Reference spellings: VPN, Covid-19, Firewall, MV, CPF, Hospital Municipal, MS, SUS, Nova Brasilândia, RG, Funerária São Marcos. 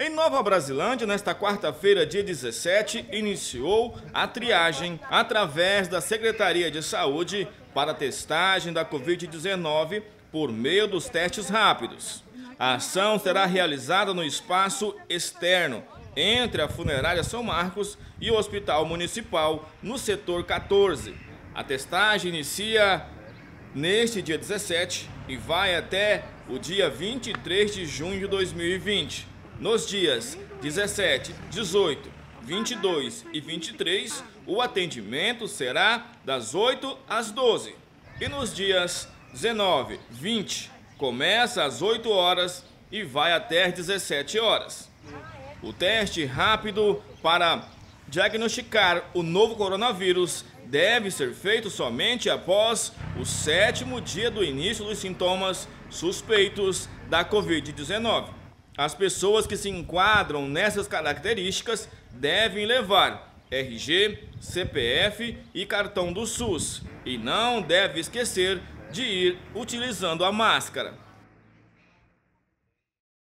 Em Nova Brasilândia, nesta quarta-feira, dia 17, iniciou a triagem através da Secretaria de Saúde para a testagem da Covid-19 por meio dos testes rápidos. A ação será realizada no espaço externo, entre a Funerária São Marcos e o Hospital Municipal, no setor 14. A testagem inicia neste dia 17 e vai até o dia 23 de junho de 2020. Nos dias 17, 18, 22 e 23, o atendimento será das 8 às 12. E nos dias 19, 20, começa às 8 horas e vai até às 17 horas. O teste rápido para diagnosticar o novo coronavírus deve ser feito somente após o 7º dia do início dos sintomas suspeitos da Covid-19. As pessoas que se enquadram nessas características devem levar RG, CPF e cartão do SUS e não deve esquecer de ir utilizando a máscara.